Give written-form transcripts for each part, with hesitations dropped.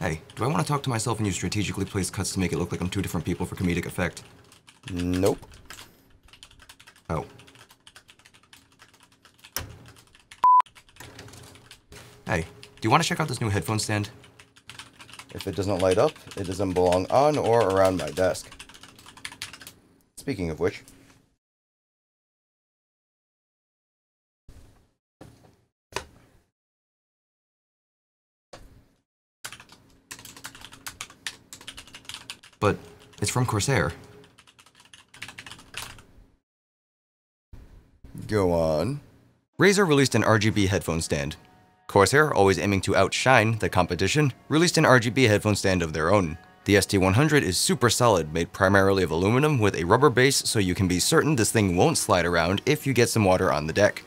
Hey, do I want to talk to myself and use strategically placed cuts to make it look like I'm two different people for comedic effect? Nope. Oh. Hey, do you want to check out this new headphone stand? If it doesn't light up, it doesn't belong on or around my desk. Speaking of which... But it's from Corsair. Go on. Razer released an RGB headphone stand. Corsair, always aiming to outshine the competition, released an RGB headphone stand of their own. The ST100 is super solid, made primarily of aluminum with a rubber base, so you can be certain this thing won't slide around if you get some water on the deck.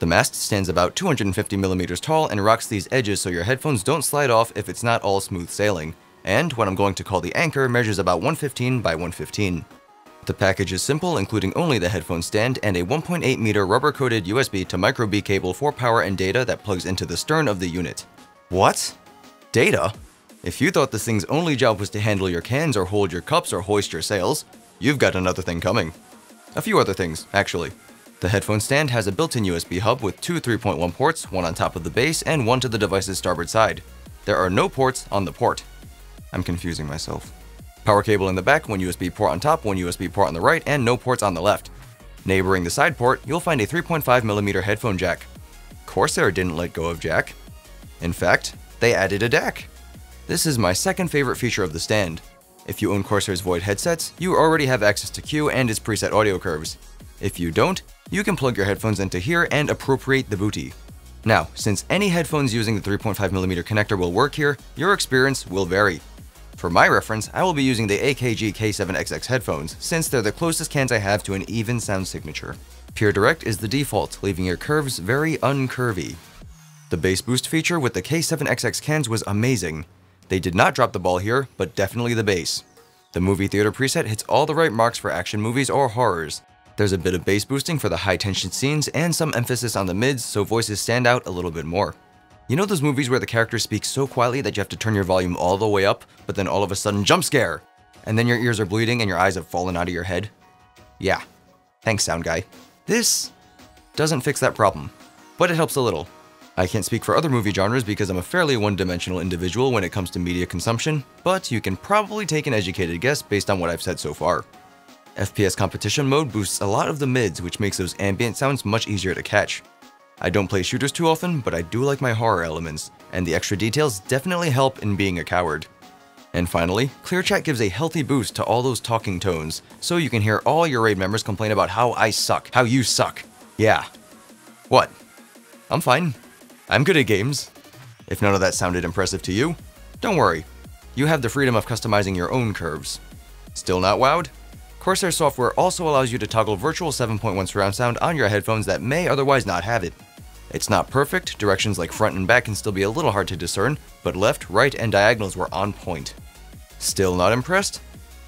The mast stands about 250 mm tall and rocks these edges so your headphones don't slide off if it's not all smooth sailing. And what I'm going to call the anchor measures about 115 by 115. The package is simple, including only the headphone stand and a 1.8-meter rubber-coated USB to microB cable for power and data that plugs into the stern of the unit. What? Data? If you thought this thing's only job was to handle your cans or hold your cups or hoist your sails, you've got another thing coming. A few other things, actually. The headphone stand has a built-in USB hub with two 3.1 ports, one on top of the base and one to the device's starboard side. There are no ports on the port. I'm confusing myself. Power cable in the back, one USB port on top, one USB port on the right, and no ports on the left. Neighboring the side port, you'll find a 3.5 mm headphone jack. Corsair didn't let go of jack. In fact, they added a DAC. This is my second favorite feature of the stand. If you own Corsair's Void headsets, you already have access to Q and its preset audio curves. If you don't, you can plug your headphones into here and appropriate the booty. Now, since any headphones using the 3.5 mm connector will work here, your experience will vary. For my reference, I will be using the AKG K7XX headphones, since they're the closest cans I have to an even sound signature. Pure Direct is the default, leaving your curves very uncurvy. The bass boost feature with the K7XX cans was amazing. They did not drop the ball here, but definitely the bass. The movie theater preset hits all the right marks for action movies or horrors. There's a bit of bass boosting for the high tension scenes and some emphasis on the mids, so voices stand out a little bit more. You know those movies where the character speaks so quietly that you have to turn your volume all the way up, but then all of a sudden, jump scare! And then your ears are bleeding and your eyes have fallen out of your head? Yeah. Thanks, sound guy. This doesn't fix that problem, but it helps a little. I can't speak for other movie genres because I'm a fairly one-dimensional individual when it comes to media consumption, but you can probably take an educated guess based on what I've said so far. FPS competition mode boosts a lot of the mids, which makes those ambient sounds much easier to catch. I don't play shooters too often, but I do like my horror elements, and the extra details definitely help in being a coward. And finally, Clear Chat gives a healthy boost to all those talking tones, so you can hear all your raid members complain about how I suck, how you suck. Yeah. What? I'm fine. I'm good at games. If none of that sounded impressive to you, don't worry. You have the freedom of customizing your own curves. Still not wowed? Corsair software also allows you to toggle virtual 7.1 surround sound on your headphones that may otherwise not have it. It's not perfect, directions like front and back can still be a little hard to discern, but left, right, and diagonals were on point. Still not impressed?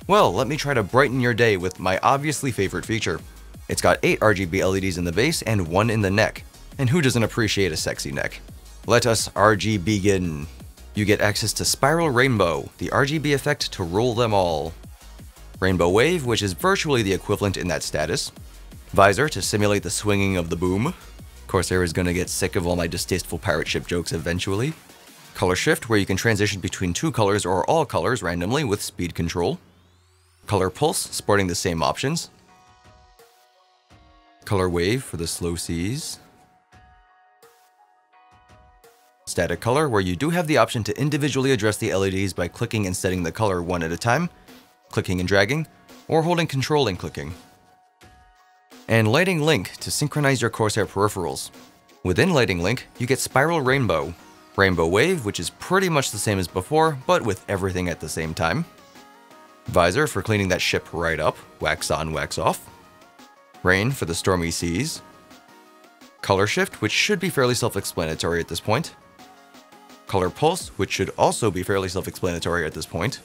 Well, let me try to brighten your day with my obviously favorite feature. It's got 8 RGB LEDs in the base and 1 in the neck. And who doesn't appreciate a sexy neck? Let us RGB begin. You get access to Spiral Rainbow, the RGB effect to rule them all. Rainbow Wave, which is virtually the equivalent in that status. Visor, to simulate the swinging of the boom. Corsair is gonna get sick of all my distasteful pirate ship jokes eventually. Color Shift, where you can transition between two colors or all colors randomly with speed control. Color Pulse, sporting the same options. Color Wave for the slow Cs. Static Color, where you do have the option to individually address the LEDs by clicking and setting the color one at a time, clicking and dragging, or holding control and clicking. And Lighting Link to synchronize your Corsair peripherals. Within Lighting Link, you get Spiral Rainbow, Rainbow Wave, which is pretty much the same as before, but with everything at the same time. Visor for cleaning that ship right up, wax on, wax off. Rain for the stormy seas. Color Shift, which should be fairly self-explanatory at this point. Color Pulse, which should also be fairly self-explanatory at this point.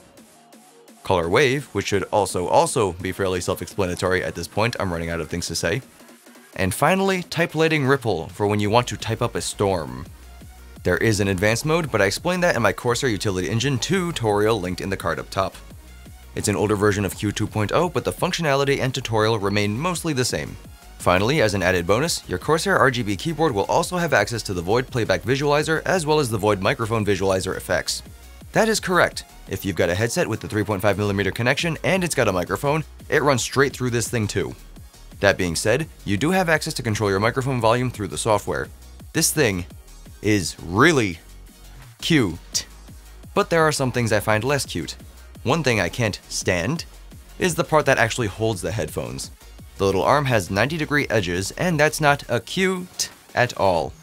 Color Wave, which should also be fairly self-explanatory at this point, I'm running out of things to say. And finally, Typewriting Ripple, for when you want to type up a storm. There is an advanced mode, but I explained that in my Corsair Utility Engine 2 tutorial linked in the card up top. It's an older version of Q 2.0, but the functionality and tutorial remain mostly the same. Finally, as an added bonus, your Corsair RGB keyboard will also have access to the Void playback visualizer as well as the Void microphone visualizer effects. That is correct. If you've got a headset with the 3.5mm connection and it's got a microphone, it runs straight through this thing too. That being said, you do have access to control your microphone volume through the software. This thing is really cute. But there are some things I find less cute. One thing I can't stand is the part that actually holds the headphones. The little arm has 90-degree edges, and that's not cute at all.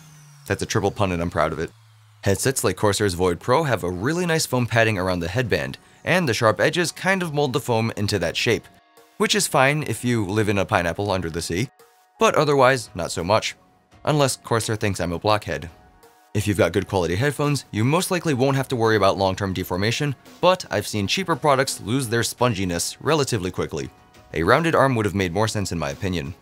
That's a triple pun and I'm proud of it. Headsets like Corsair's Void Pro have a really nice foam padding around the headband, and the sharp edges kind of mold the foam into that shape, which is fine if you live in a pineapple under the sea, but otherwise not so much. Unless Corsair thinks I'm a blockhead. If you've got good quality headphones, you most likely won't have to worry about long-term deformation, but I've seen cheaper products lose their sponginess relatively quickly. A rounded arm would have made more sense in my opinion.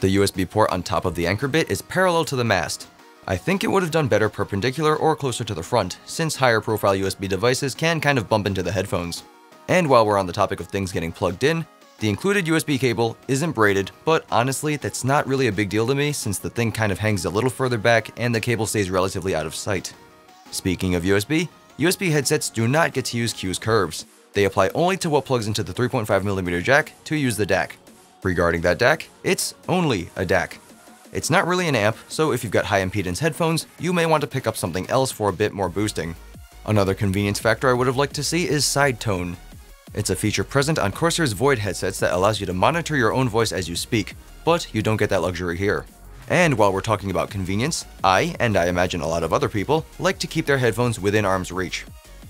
The USB port on top of the anchor bit is parallel to the mast. I think it would have done better perpendicular or closer to the front, since higher profile USB devices can kind of bump into the headphones. And while we're on the topic of things getting plugged in, the included USB cable isn't braided, but honestly that's not really a big deal to me since the thing kind of hangs a little further back and the cable stays relatively out of sight. Speaking of USB, USB headsets do not get to use Q's curves. They apply only to what plugs into the 3.5mm jack to use the DAC. Regarding that DAC, it's only a DAC. It's not really an amp, so if you've got high impedance headphones, you may want to pick up something else for a bit more boosting. Another convenience factor I would have liked to see is side tone. It's a feature present on Corsair's Void headsets that allows you to monitor your own voice as you speak, but you don't get that luxury here. And while we're talking about convenience, I, and I imagine a lot of other people, like to keep their headphones within arm's reach.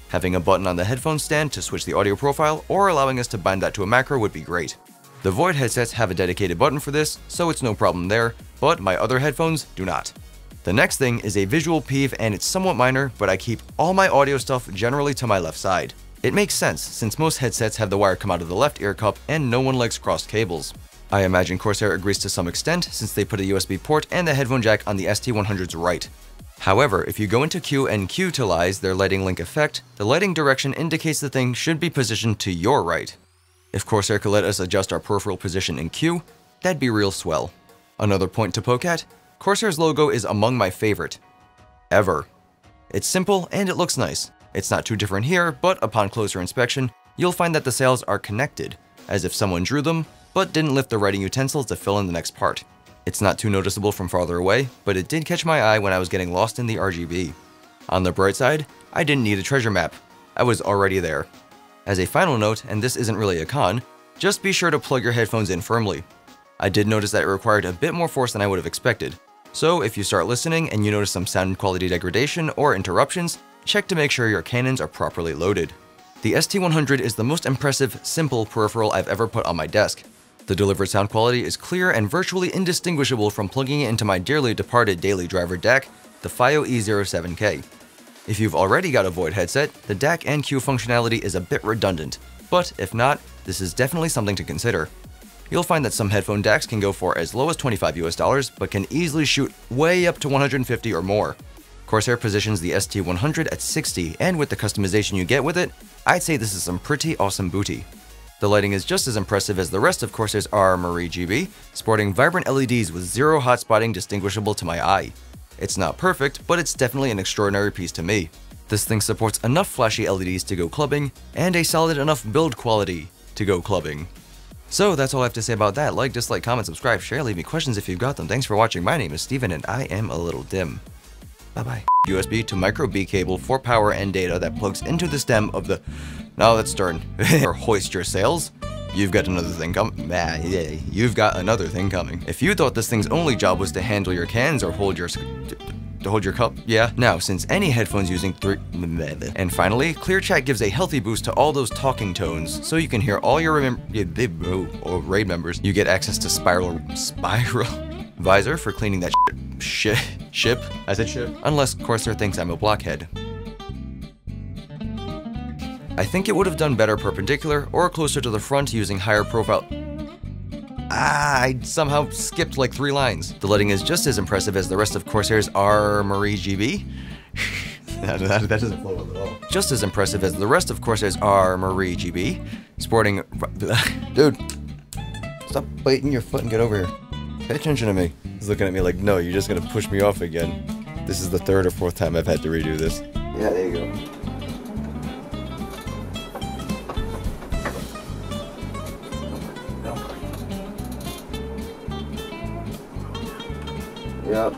Having a button on the headphone stand to switch the audio profile or allowing us to bind that to a macro would be great. The Void headsets have a dedicated button for this, so it's no problem there, but my other headphones do not. The next thing is a visual peeve, and it's somewhat minor, but I keep all my audio stuff generally to my left side. It makes sense, since most headsets have the wire come out of the left ear cup and no one likes crossed cables. I imagine Corsair agrees to some extent, since they put a USB port and the headphone jack on the ST100's right. However, if you go into Q and Qutilize their Lighting Link effect, the lighting direction indicates the thing should be positioned to your right. If Corsair could let us adjust our peripheral position in Q, that'd be real swell. Another point to poke at, Corsair's logo is among my favorite. Ever. It's simple and it looks nice. It's not too different here, but upon closer inspection, you'll find that the sails are connected, as if someone drew them, but didn't lift the writing utensils to fill in the next part. It's not too noticeable from farther away, but it did catch my eye when I was getting lost in the RGB. On the bright side, I didn't need a treasure map. I was already there. As a final note, and this isn't really a con, just be sure to plug your headphones in firmly. I did notice that it required a bit more force than I would have expected. So if you start listening and you notice some sound quality degradation or interruptions, check to make sure your cannons are properly loaded. The ST100 is the most impressive, simple peripheral I've ever put on my desk. The delivered sound quality is clear and virtually indistinguishable from plugging it into my dearly departed daily driver DAC, the FiiO E07K. If you've already got a Void headset, the DAC and Q functionality is a bit redundant, but if not, this is definitely something to consider. You'll find that some headphone DACs can go for as low as $25 US, but can easily shoot way up to 150 or more. Corsair positions the ST100 at 60, and with the customization you get with it, I'd say this is some pretty awesome booty. The lighting is just as impressive as the rest of Corsair's Armory GB, sporting vibrant LEDs with zero hot spotting distinguishable to my eye. It's not perfect, but it's definitely an extraordinary piece to me. This thing supports enough flashy LEDs to go clubbing, and a solid enough build quality to go clubbing. So that's all I have to say about that. Like, dislike, comment, subscribe, share, leave me questions if you've got them. Thanks for watching. My name is Steven, and I am a little dim. Bye-bye. USB to micro B cable for power and data that plugs into the stem of the... No, that's stern. Or hoist your sails? You've got another thing coming. Nah, yeah, you've got another thing coming. If you thought this thing's only job was to handle your cans or hold your cup, yeah. Now, since any headphones using three... And finally, Clear Chat gives a healthy boost to all those talking tones, so you can hear all your raid members. You get access to spiral visor for cleaning that ship. I said ship. Unless Corsair thinks I'm a blockhead. I think it would have done better perpendicular or closer to the front using higher profile. I somehow skipped like 3 lines. The lighting is just as impressive as the rest of Corsair's Armory GB. That doesn't flow well at all. Just as impressive as the rest of Corsair's are Marie GB, sporting... Dude, stop biting your foot and get over here. Pay attention to me. He's looking at me like, no, you're just gonna push me off again. This is the third or fourth time I've had to redo this. Yeah, there you go. Yep.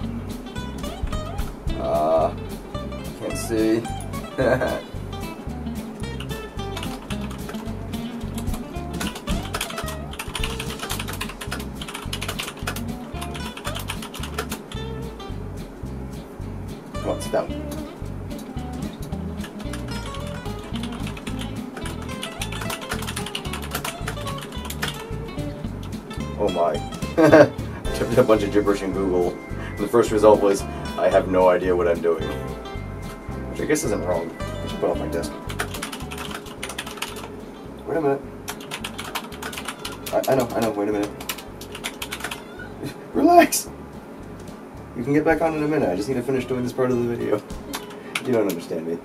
Can't see. Come on, stop. Oh my. I typed a bunch of gibberish in Google. The first result was, I have no idea what I'm doing. Which I guess isn't wrong. I should put it on my desk. Wait a minute. I know, wait a minute. Relax! You can get back on in a minute, I just need to finish doing this part of the video. You don't understand me.